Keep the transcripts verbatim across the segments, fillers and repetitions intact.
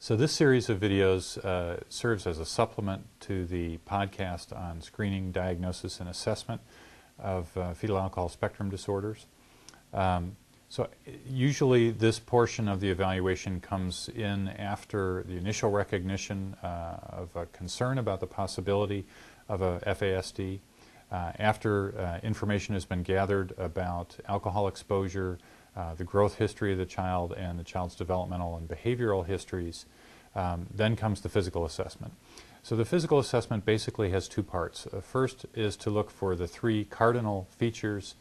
So this series of videos uh, serves as a supplement to the podcast on screening, diagnosis, and assessment of uh, fetal alcohol spectrum disorders. Um, so usually this portion of the evaluation comes in after the initial recognition uh, of a concern about the possibility of a F A S D, uh, after uh, information has been gathered about alcohol exposure, Uh, the growth history of the child and the child's developmental and behavioral histories. Um, then comes the physical assessment. So the physical assessment basically has two parts. Uh, first is to look for the three cardinal features,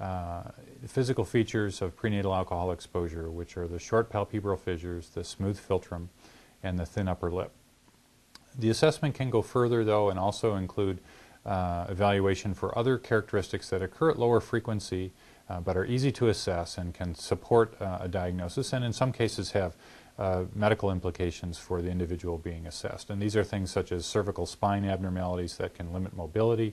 uh, physical features of prenatal alcohol exposure, which are the short palpebral fissures, the smooth philtrum, and the thin upper lip. The assessment can go further, though, and also include uh, evaluation for other characteristics that occur at lower frequency Uh, but are easy to assess and can support uh, a diagnosis, and in some cases have uh, medical implications for the individual being assessed. And these are things such as cervical spine abnormalities that can limit mobility,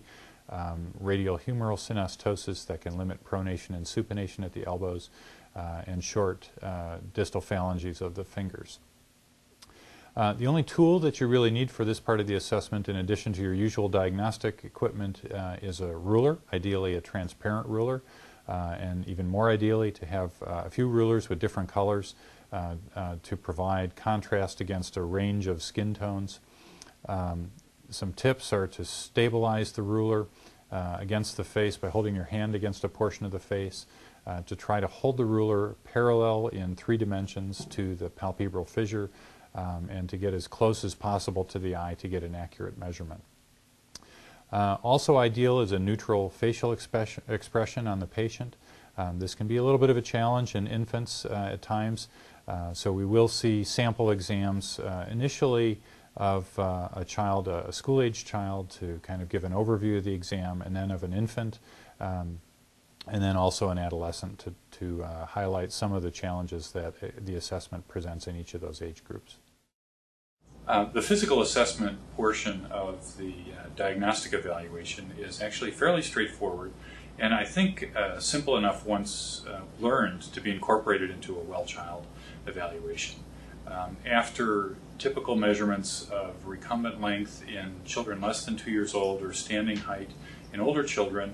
um, radial humeral synostosis that can limit pronation and supination at the elbows, uh, and short uh, distal phalanges of the fingers. Uh, the only tool that you really need for this part of the assessment, in addition to your usual diagnostic equipment, uh, is a ruler, ideally a transparent ruler. Uh, and even more ideally to have uh, a few rulers with different colors uh, uh, to provide contrast against a range of skin tones. Um, some tips are to stabilize the ruler uh, against the face by holding your hand against a portion of the face, uh, to try to hold the ruler parallel in three dimensions to the palpebral fissure, um, and to get as close as possible to the eye to get an accurate measurement. Uh, also ideal is a neutral facial expression, expression on the patient. Um, this can be a little bit of a challenge in infants uh, at times, uh, so we will see sample exams uh, initially of uh, a child, uh, a school-age child, to kind of give an overview of the exam, and then of an infant, um, and then also an adolescent to, to uh, highlight some of the challenges that the assessment presents in each of those age groups. Uh, the physical assessment portion of the uh, diagnostic evaluation is actually fairly straightforward, and I think uh, simple enough once uh, learned to be incorporated into a well-child evaluation. Um, after typical measurements of recumbent length in children less than two years old, or standing height in older children,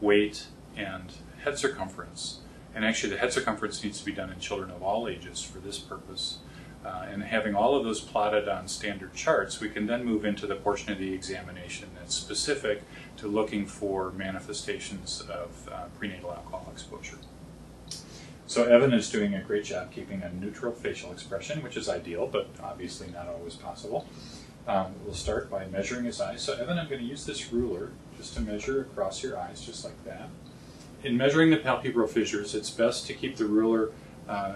weight, and head circumference, and actually the head circumference needs to be done in children of all ages for this purpose, Uh, and having all of those plotted on standard charts, we can then move into the portion of the examination that's specific to looking for manifestations of uh, prenatal alcohol exposure. So Evan is doing a great job keeping a neutral facial expression, which is ideal, but obviously not always possible. Um, we'll start by measuring his eyes. So Evan, I'm going to use this ruler just to measure across your eyes, just like that. In measuring the palpebral fissures, it's best to keep the ruler uh,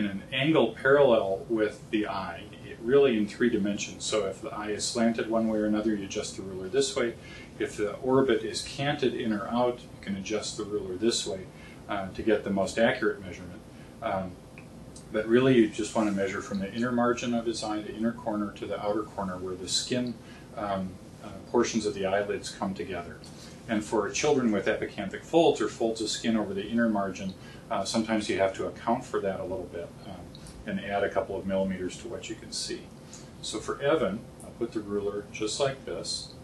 in an angle parallel with the eye, really in three dimensions. So if the eye is slanted one way or another, you adjust the ruler this way. If the orbit is canted in or out, you can adjust the ruler this way uh, to get the most accurate measurement. Um, but really you just want to measure from the inner margin of his eye, the inner corner, to the outer corner where the skin um, uh, portions of the eyelids come together. And for children with epicanthic folds, or folds of skin over the inner margin, Uh, sometimes you have to account for that a little bit um, and add a couple of millimeters to what you can see. So for Evan, I'll put the ruler just like this,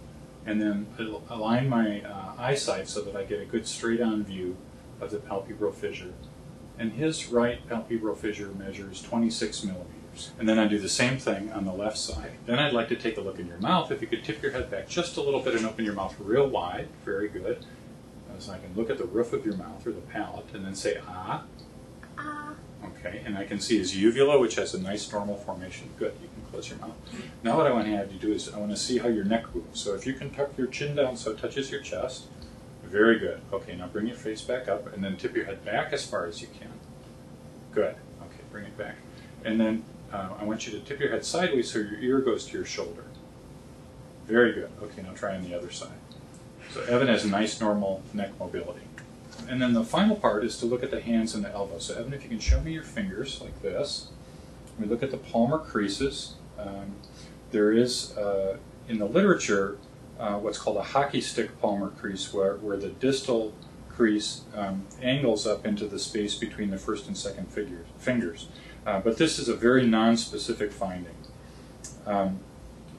and then it'll align my uh, eyesight so that I get a good straight-on view of the palpebral fissure. And his right palpebral fissure measures twenty-six millimeters. And then I do the same thing on the left side. Then I'd like to take a look in your mouth. If you could tip your head back just a little bit and open your mouth real wide, very good. So I can look at the roof of your mouth, or the palate, and then say, ah. Ah. Okay, and I can see his uvula, which has a nice normal formation. Good, you can close your mouth. Now what I want to have you do is I want to see how your neck moves. So if you can tuck your chin down so it touches your chest. Very good. Okay, now bring your face back up, and then tip your head back as far as you can. Good. Okay, bring it back. And then uh, I want you to tip your head sideways so your ear goes to your shoulder. Very good. Okay, now try on the other side. So Evan has nice normal neck mobility. And then the final part is to look at the hands and the elbows. So Evan, if you can show me your fingers like this. We look at the palmar creases. Um, there is, uh, in the literature, uh, what's called a hockey stick palmar crease, where, where the distal crease um, angles up into the space between the first and second figures, fingers. Uh, but this is a very non-specific finding. Um,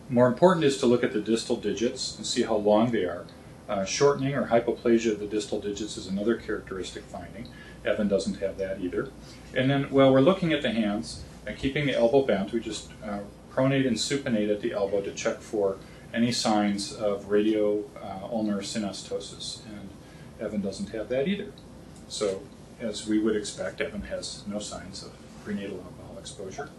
more important is to look at the distal digits and see how long they are. Uh, shortening or hypoplasia of the distal digits is another characteristic finding. Evan doesn't have that either. And then, well, we're looking at the hands and keeping the elbow bent. We just uh, pronate and supinate at the elbow to check for any signs of radio uh, ulnar synostosis. And Evan doesn't have that either. So, as we would expect, Evan has no signs of prenatal alcohol exposure.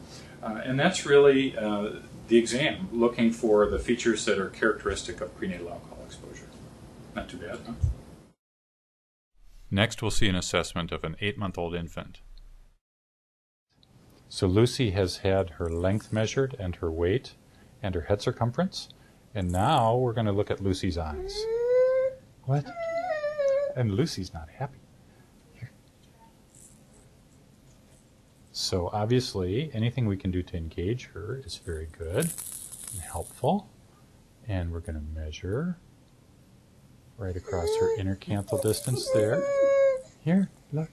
Uh, and that's really uh, the exam, looking for the features that are characteristic of prenatal alcohol exposure. Not too bad, huh? Next, we'll see an assessment of an eight-month-old infant. So Lucy has had her length measured and her weight and her head circumference. And now we're going to look at Lucy's eyes. What? And Lucy's not happy. Here. So obviously, anything we can do to engage her is very good and helpful. And we're going to measure right across her intercanthal distance there. Here, look.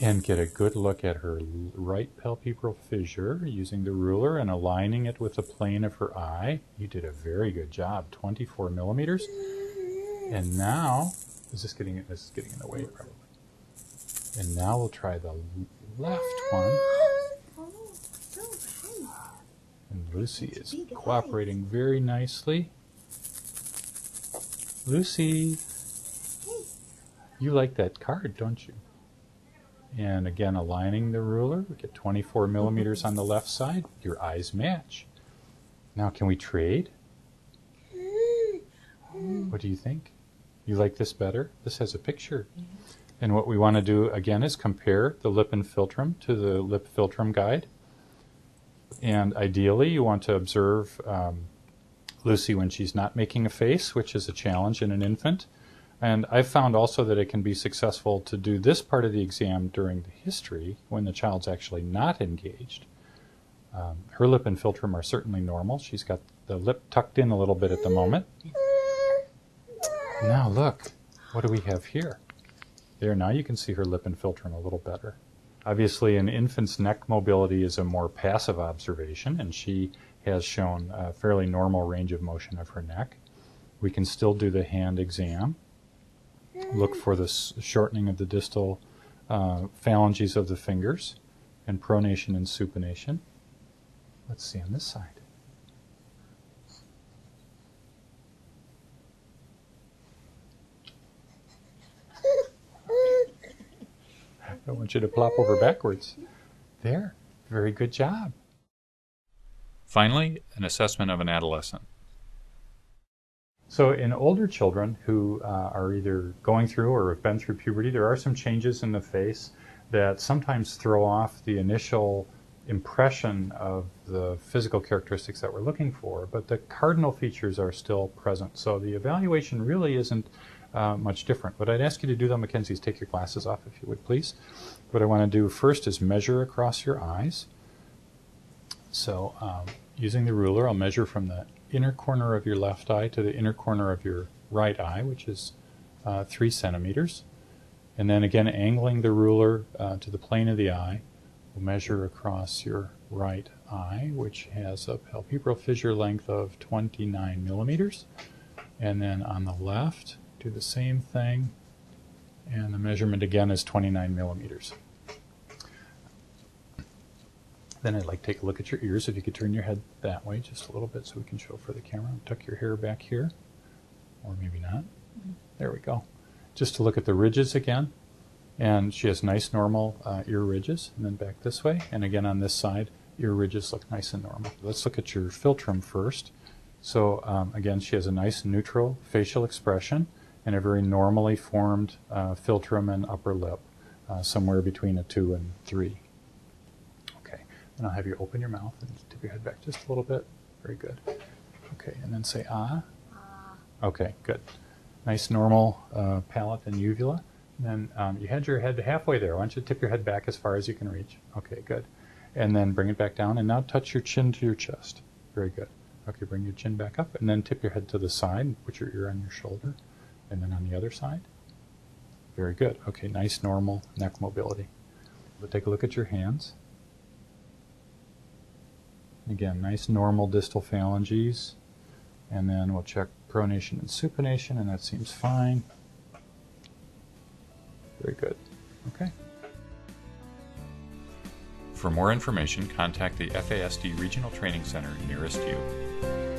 And get a good look at her right palpebral fissure using the ruler and aligning it with the plane of her eye. You did a very good job, twenty-four millimeters. And now, is this getting, this is getting in the way probably. And now we'll try the left one. And Lucy is cooperating very nicely. Lucy, you like that card, don't you? And again, aligning the ruler, we get twenty-four millimeters on the left side. Your eyes match. Now, can we trade? What do you think? You like this better? This has a picture. And what we want to do again is compare the lip and philtrum to the lip philtrum guide. And ideally, you want to observe Um, Lucy when she's not making a face, which is a challenge in an infant. And I've found also that it can be successful to do this part of the exam during the history when the child's actually not engaged. Um, her lip and philtrum are certainly normal. She's got the lip tucked in a little bit at the moment. Now look, what do we have here? There, now you can see her lip and philtrum a little better. Obviously, an infant's neck mobility is a more passive observation, and she has shown a fairly normal range of motion of her neck. We can still do the hand exam. Look for the shortening of the distal uh, phalanges of the fingers and pronation and supination. Let's see on this side. I don't want you to plop over backwards. There, very good job. Finally, an assessment of an adolescent. So in older children who uh, are either going through or have been through puberty, there are some changes in the face that sometimes throw off the initial impression of the physical characteristics that we're looking for, but the cardinal features are still present. So the evaluation really isn't uh, much different. What I'd ask you to do though, Mackenzie, is take your glasses off if you would please. What I want to do first is measure across your eyes. So um, using the ruler, I'll measure from the inner corner of your left eye to the inner corner of your right eye, which is uh, three centimeters. And then again, angling the ruler uh, to the plane of the eye, we'll measure across your right eye, which has a palpebral fissure length of twenty-nine millimeters. And then on the left, do the same thing. And the measurement again is twenty-nine millimeters. Then I'd like to take a look at your ears. If you could turn your head that way just a little bit so we can show for the camera. Tuck your hair back here, or maybe not. Mm-hmm. There we go. Just to look at the ridges again. And she has nice normal uh, ear ridges. And then back this way. And again on this side, ear ridges look nice and normal. Let's look at your philtrum first. So um, again, she has a nice neutral facial expression and a very normally formed uh, philtrum and upper lip, uh, somewhere between a two and three. And I'll have you open your mouth and tip your head back just a little bit. Very good. Okay, and then say ah. Okay, good. Nice normal uh, palate and uvula. And then um, you had your head halfway there. Why don't you tip your head back as far as you can reach? Okay, good. And then bring it back down. And now touch your chin to your chest. Very good. Okay, bring your chin back up. And then tip your head to the side. And put your ear on your shoulder. And then on the other side. Very good. Okay, nice normal neck mobility. But take a look at your hands. Again, nice normal distal phalanges. And then we'll check pronation and supination, and that seems fine. Very good. Okay. For more information, contact the F A S D Regional Training Center nearest you.